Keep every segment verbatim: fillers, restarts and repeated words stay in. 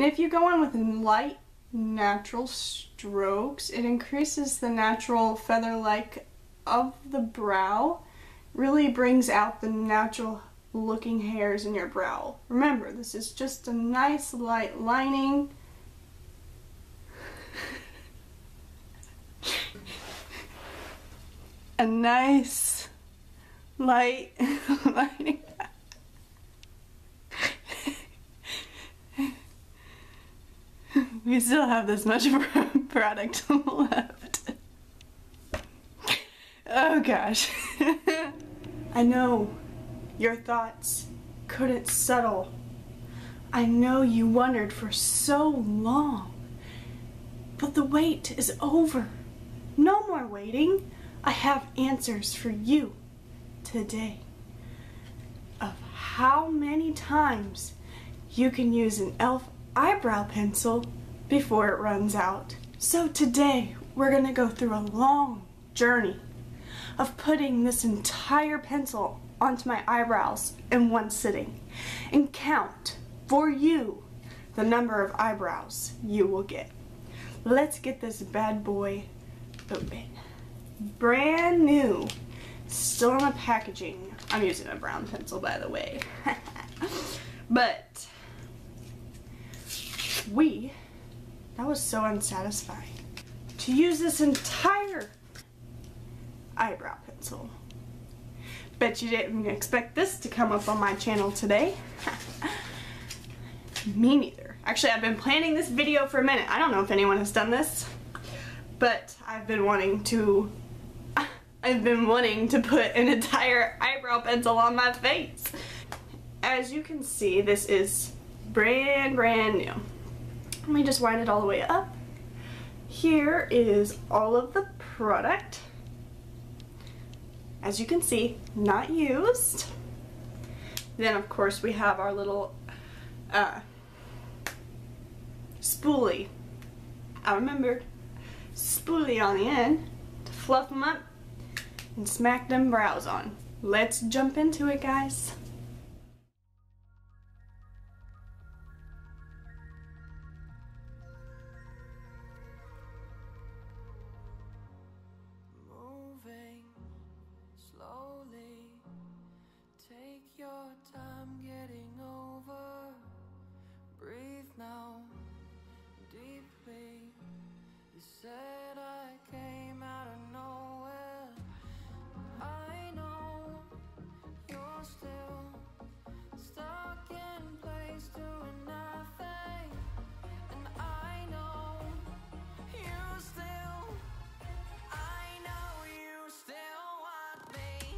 And if you go on with light, natural strokes, it increases the natural feather-like of the brow, really brings out the natural looking hairs in your brow. Remember, this is just a nice light lining. A nice light lining. We still have this much of a product left. Oh gosh. I know your thoughts couldn't settle. I know you wondered for so long. But the wait is over. No more waiting. I have answers for you today of how many times you can use an e l f eyebrow pencil before it runs out. So today we're gonna go through a long journey of putting this entire pencil onto my eyebrows in one sitting and count for you the number of eyebrows you will get. Let's get this bad boy open. Brand new, still on the packaging. I'm using a brown pencil, by the way. But we, that was so unsatisfying, to use this entire eyebrow pencil. Bet you didn't expect this to come up on my channel today. Me neither. Actually, I've been planning this video for a minute. I don't know if anyone has done this, but I've been wanting to I've been wanting to put an entire eyebrow pencil on my face. As you can see, this is brand, brand new. Let me just wind it all the way up. Here is all of the product. As you can see, not used. Then, of course, we have our little uh, spoolie. I remembered. Spoolie on the end to fluff them up and smack them brows on. Let's jump into it, guys. Moving slowly, take your time getting over. Breathe now deeply. You said I came out of nowhere. I know you're still stuck in place doing nothing, and I know you still, I know you still want me.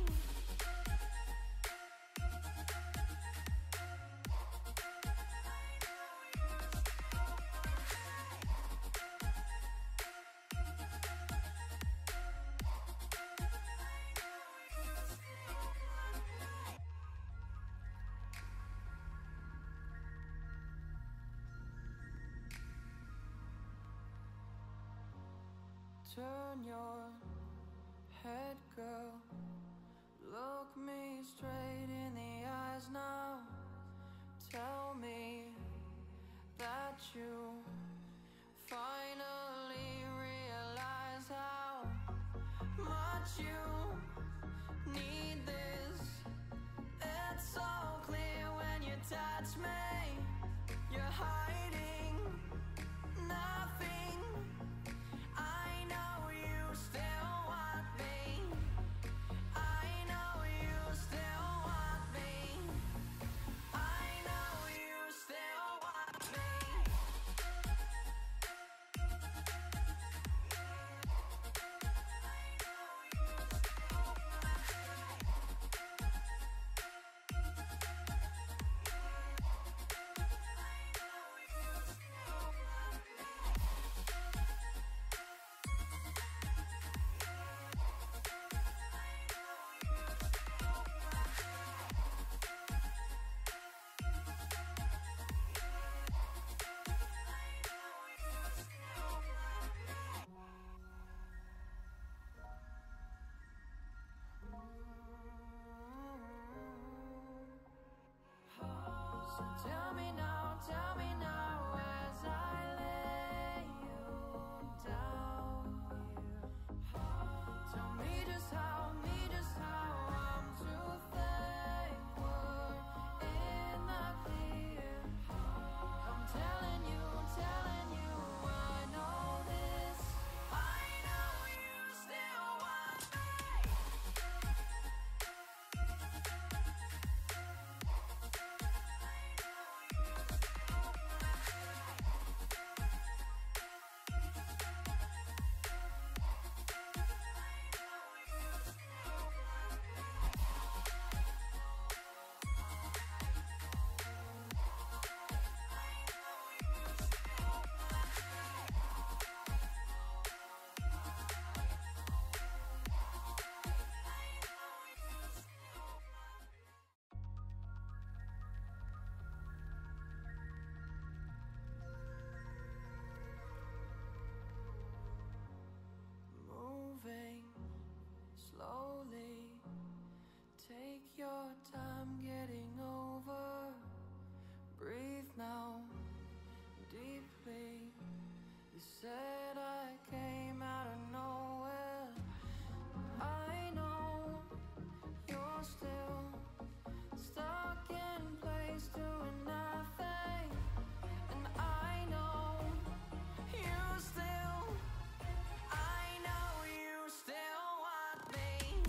Turn your head, girl. Look me straight in the eyes now. Tell me that you finally realize how much you need this. It's so clear when you touch me. You're hiding nothing. said I came out of nowhere. I know you're still stuck in place doing nothing, and I know you still, I know you still want me.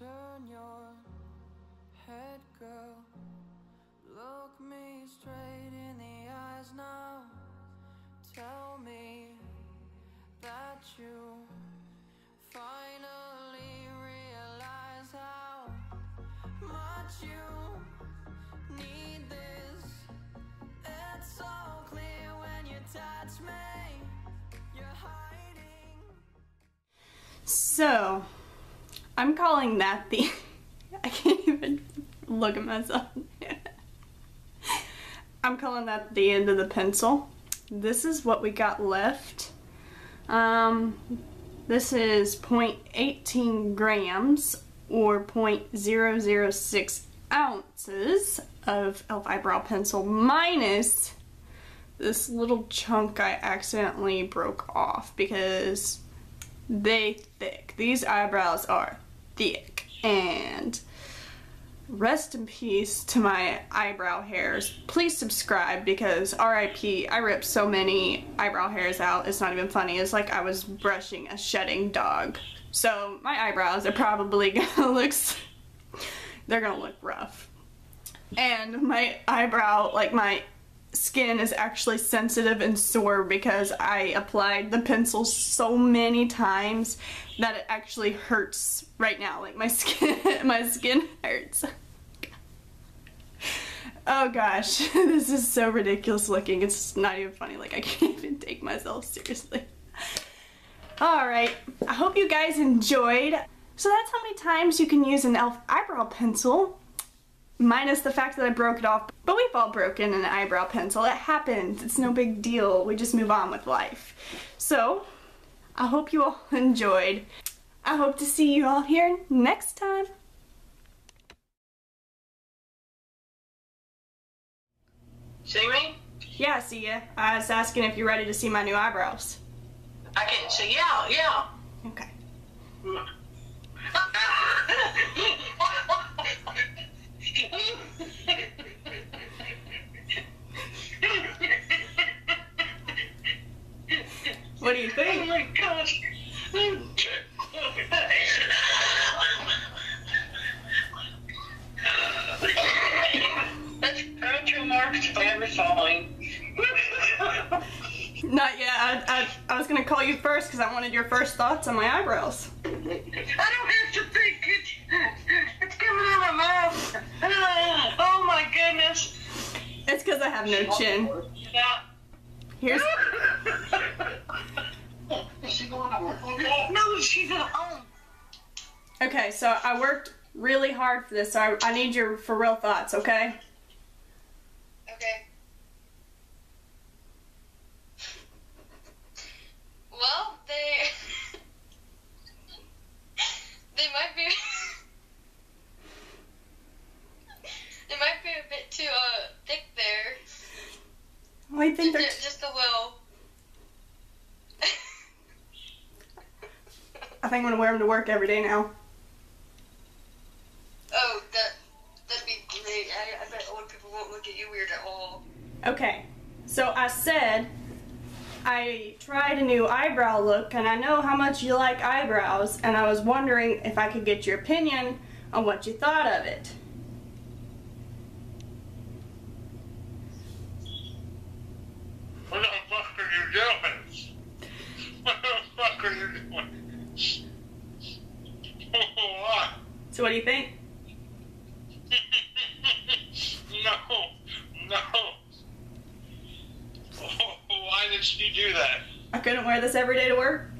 Turn your head, girl. Look me straight in the eyes now. Tell me that you finally realize how much you need this. It's so clear when you touch me. You're hiding. So I'm calling that the, I can't even look at myself. I'm calling that the end of the pencil. This is what we got left. Um, this is zero point one eight grams or zero point zero zero six ounces of e l f eyebrow pencil minus this little chunk I accidentally broke off because they thick. These eyebrows are thick, and rest in peace to my eyebrow hairs. Please subscribe, because R I P I ripped so many eyebrow hairs out, it's not even funny. It's like I was brushing a shedding dog. So my eyebrows are probably gonna look, they're gonna look rough. And my eyebrow, like my skin is actually sensitive and sore because I applied the pencil so many times that it actually hurts right now. Like my skin, my skin hurts. Oh gosh, this is so ridiculous looking. It's not even funny. Like I can't even take myself seriously. Alright, I hope you guys enjoyed. So that's how many times you can use an e l f eyebrow pencil. Minus the fact that I broke it off. But we've all broken an eyebrow pencil. It happens. It's no big deal. We just move on with life. So, I hope you all enjoyed. I hope to see you all here next time. See me? Yeah, I see ya. I was asking if you're ready to see my new eyebrows. I can see. Yeah, yeah. Okay. What do you think? Oh my gosh. That's Patrick Mark's favorite song. Not yet. I, I, I was going to call you first because I wanted your first thoughts on my eyebrows. I don't have to think. It's, it's coming out of my mouth. Oh my goodness. It's because I have no chin. Yeah. Here's... No, she's at home. Okay, so I worked really hard for this, so I, I need your for real thoughts, okay? Okay. Well, they... they might be... they might be a bit too uh, thick there. Well, I think they're... Just, just a little... I think I'm gonna wear them to work every day now. Oh, that, that'd be great. I, I bet old people won't look at you weird at all. Okay, so I said I tried a new eyebrow look, and I know how much you like eyebrows, and I was wondering if I could get your opinion on what you thought of it. What the fuck are you doing? What the fuck are you doing? So what do you think? No, no. Why did she do that? I couldn't wear this every day to work.